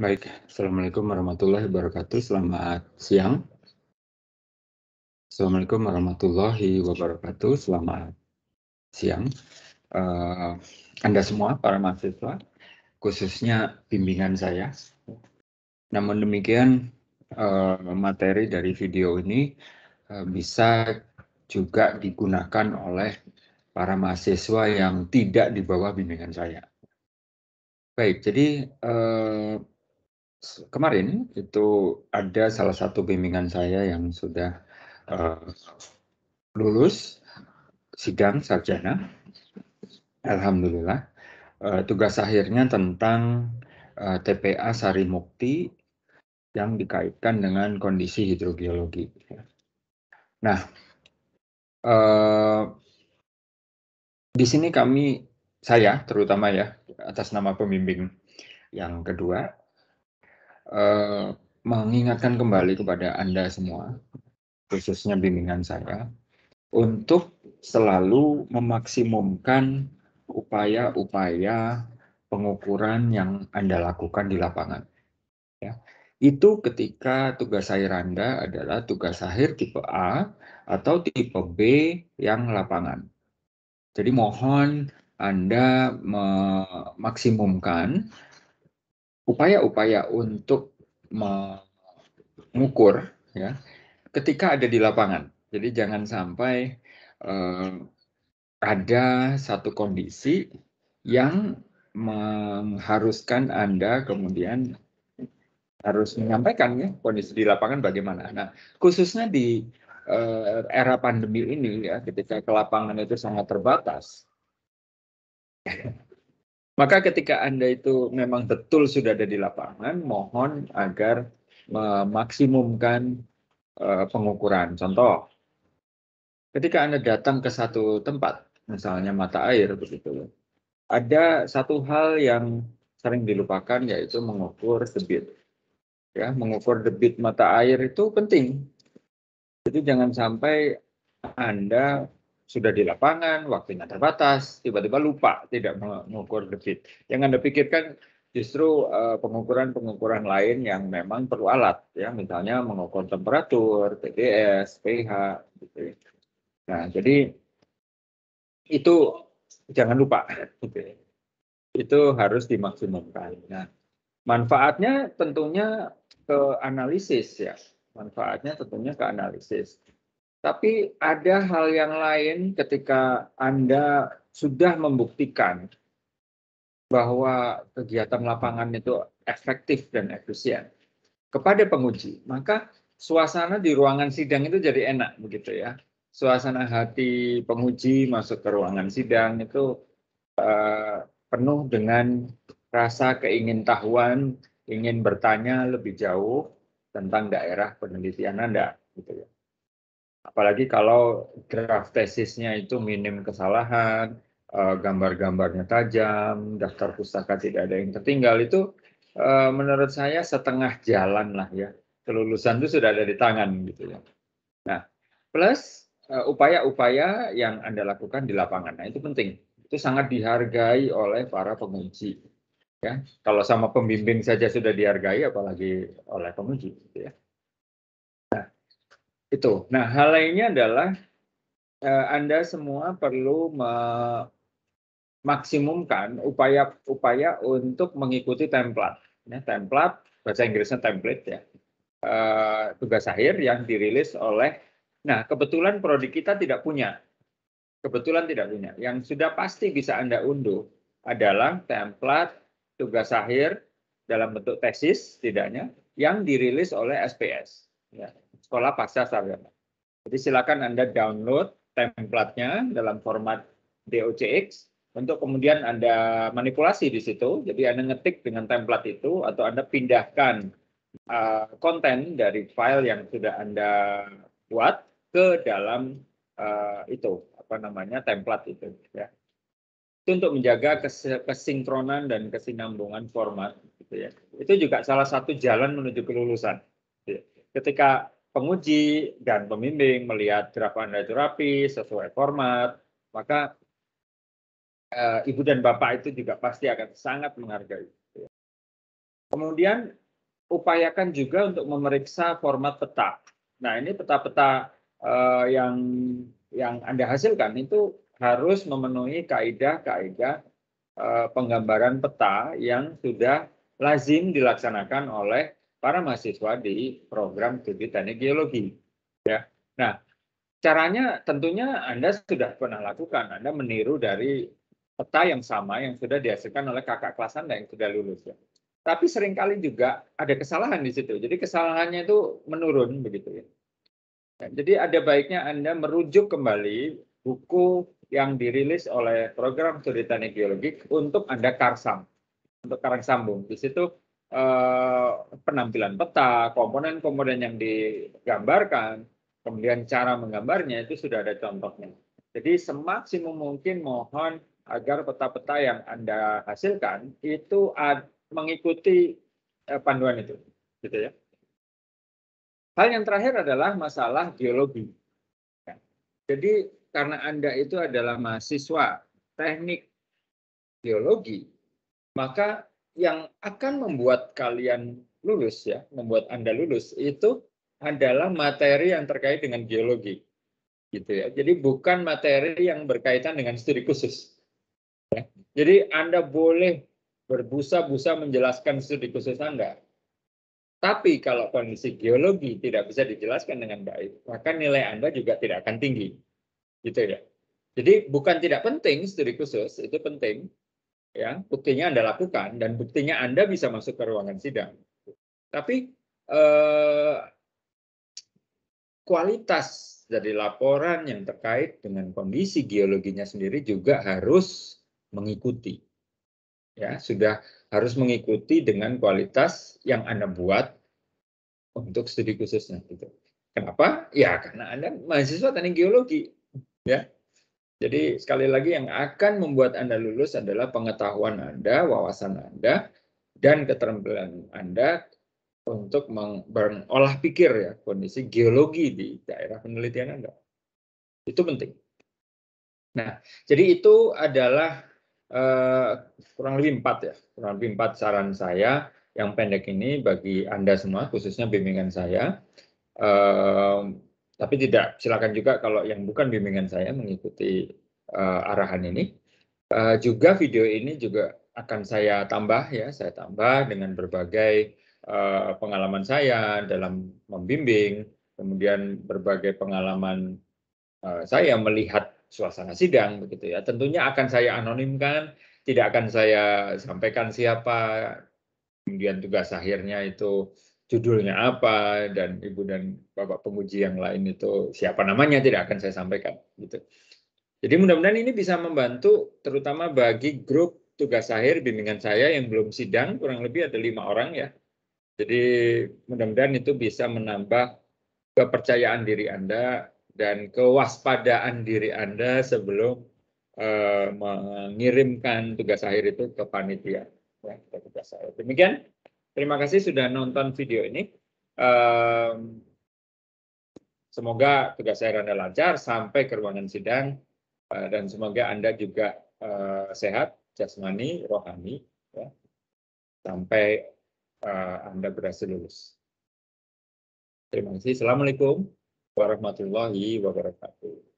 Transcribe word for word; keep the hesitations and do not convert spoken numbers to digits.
Baik, Assalamualaikum warahmatullahi wabarakatuh. Selamat siang. Assalamualaikum warahmatullahi wabarakatuh. Selamat siang. Uh, Anda semua, para mahasiswa, khususnya bimbingan saya. Namun demikian, uh, materi dari video ini uh, bisa juga digunakan oleh para mahasiswa yang tidak di bawah bimbingan saya. Baik, jadi eh, kemarin itu ada salah satu bimbingan saya yang sudah eh, lulus sidang sarjana, alhamdulillah. Eh, tugas akhirnya tentang eh, T P A Sarimukti yang dikaitkan dengan kondisi hidrogeologi. Nah, eh, di sini kami, saya terutama ya, atas nama pembimbing yang kedua, eh, mengingatkan kembali kepada Anda semua, khususnya bimbingan saya, untuk selalu memaksimumkan upaya-upaya pengukuran yang Anda lakukan di lapangan. Ya. Itu ketika tugas akhir Anda adalah tugas akhir tipe A atau tipe B yang lapangan. Jadi mohon Anda memaksimumkan upaya-upaya untuk mengukur ya, ketika ada di lapangan. Jadi jangan sampai eh, ada satu kondisi yang mengharuskan Anda kemudian harus menyampaikan ya, kondisi di lapangan bagaimana. Nah, khususnya di eh, era pandemi ini ya, ketika ke lapangan itu sangat terbatas. Maka ketika Anda itu memang betul sudah ada di lapangan, mohon agar memaksimumkan uh, pengukuran. Contoh, ketika Anda datang ke satu tempat, misalnya mata air, begitu, ada satu hal yang sering dilupakan, yaitu mengukur debit. Ya, mengukur debit mata air itu penting. Jadi jangan sampai Anda sudah di lapangan, waktunya terbatas, tiba-tiba lupa tidak mengukur debit. Yang Anda pikirkan justru pengukuran-pengukuran lain yang memang perlu alat, ya, misalnya mengukur temperatur, T D S, pH, gitu. Nah, jadi itu jangan lupa, gitu. Itu harus dimaksimumkan. Nah, manfaatnya tentunya ke analisis, ya, manfaatnya tentunya ke analisis. Tapi ada hal yang lain ketika Anda sudah membuktikan bahwa kegiatan lapangan itu efektif dan efisien kepada penguji, maka suasana di ruangan sidang itu jadi enak, begitu ya. Suasana hati penguji masuk ke ruangan sidang itu uh, penuh dengan rasa keingintahuan, ingin bertanya lebih jauh tentang daerah penelitian Anda, gitu ya. Apalagi kalau draft tesisnya itu minim kesalahan, gambar-gambarnya tajam, daftar pustaka tidak ada yang tertinggal, itu menurut saya setengah jalan lah ya. Kelulusan itu sudah ada di tangan, gitu ya. Nah, plus upaya-upaya yang Anda lakukan di lapangan, nah itu penting. Itu sangat dihargai oleh para penguji. Ya, kalau sama pembimbing saja sudah dihargai, apalagi oleh penguji, gitu ya. Itu. Nah, hal lainnya adalah eh, Anda semua perlu memaksimumkan upaya-upaya untuk mengikuti template. Ya, template, bahasa Inggrisnya template ya. Eh, tugas akhir yang dirilis oleh, nah kebetulan prodi kita tidak punya. Kebetulan tidak punya. Yang sudah pasti bisa Anda unduh adalah template tugas akhir dalam bentuk tesis setidaknya yang dirilis oleh S P S. Ya. Sekolah Pasca Sarjana. Jadi silakan Anda download template-nya dalam format D O C X untuk kemudian Anda manipulasi di situ. Jadi Anda ngetik dengan template itu atau Anda pindahkan uh, konten dari file yang sudah Anda buat ke dalam uh, itu apa namanya template itu. Ya. Itu untuk menjaga kes kesinkronan dan kesinambungan format. Gitu ya. Itu juga salah satu jalan menuju kelulusan. Gitu ya. Ketika penguji dan pembimbing melihat draft Anda itu rapi, sesuai format, maka e, ibu dan bapak itu juga pasti akan sangat menghargai. Kemudian upayakan juga untuk memeriksa format peta. Nah, ini peta-peta uh, yang yang Anda hasilkan itu harus memenuhi kaidah-kaidah uh, penggambaran peta yang sudah lazim dilaksanakan oleh para mahasiswa di program studi teknik geologi. Ya. Nah, caranya tentunya Anda sudah pernah lakukan. Anda meniru dari peta yang sama yang sudah dihasilkan oleh kakak kelas Anda yang sudah lulus, ya. Tapi seringkali juga ada kesalahan di situ. Jadi kesalahannya itu menurun begitu, ya. Nah, jadi ada baiknya Anda merujuk kembali buku yang dirilis oleh program studi teknik geologi untuk Anda karsam, untuk karang sambung. Di situ eh, penampilan peta, komponen-komponen yang digambarkan, kemudian cara menggambarnya itu sudah ada contohnya. Jadi semaksimum mungkin mohon agar peta-peta yang Anda hasilkan itu ada mengikuti panduan itu, gitu ya. Hal yang terakhir adalah masalah geologi. Jadi karena Anda itu adalah mahasiswa teknik geologi, maka yang akan membuat kalian lulus, ya, membuat Anda lulus itu adalah materi yang terkait dengan geologi, gitu ya. Jadi bukan materi yang berkaitan dengan studi khusus. Jadi Anda boleh berbusa-busa menjelaskan studi khusus Anda. Tapi kalau kondisi geologi tidak bisa dijelaskan dengan baik, maka nilai Anda juga tidak akan tinggi. Gitu ya. Jadi bukan tidak penting studi khusus, itu penting. Ya, buktinya Anda lakukan dan buktinya Anda bisa masuk ke ruangan sidang. Tapi eh, kualitas dari laporan yang terkait dengan kondisi geologinya sendiri juga harus mengikuti. Ya, sudah harus mengikuti dengan kualitas yang Anda buat untuk studi khususnya. Gitu. Kenapa? Ya, karena Anda mahasiswa teknik geologi. Ya. Jadi, sekali lagi yang akan membuat Anda lulus adalah pengetahuan Anda, wawasan Anda, dan keterampilan Anda untuk mengolah pikir, ya, kondisi geologi di daerah penelitian Anda. Itu penting. Nah, jadi itu adalah Uh, kurang lebih empat ya, kurang lebih empat saran saya yang pendek ini bagi Anda semua, khususnya bimbingan saya. Uh, tapi tidak, silakan juga kalau yang bukan bimbingan saya mengikuti uh, arahan ini. Uh, juga video ini juga akan saya tambah ya, saya tambah dengan berbagai uh, pengalaman saya dalam membimbing, kemudian berbagai pengalaman uh, saya melihat suasana sidang begitu ya. Tentunya akan saya anonimkan, tidak akan saya sampaikan siapa, kemudian tugas akhirnya itu judulnya apa, dan ibu dan bapak penguji yang lain itu siapa namanya tidak akan saya sampaikan gitu. Jadi mudah-mudahan ini bisa membantu terutama bagi grup tugas akhir bimbingan saya yang belum sidang, kurang lebih ada lima orang ya. Jadi mudah-mudahan itu bisa menambah kepercayaan diri Anda dan kewaspadaan diri Anda sebelum uh, mengirimkan tugas akhir itu ke panitia. Ya, ke tugas akhir. Demikian, terima kasih sudah nonton video ini. Um, semoga tugas akhir Anda lancar sampai ke ruangan sidang, uh, dan semoga Anda juga uh, sehat, jasmani, rohani, ya, sampai uh, Anda berhasil lulus. Terima kasih. Assalamualaikum warahmatullahi wabarakatuh.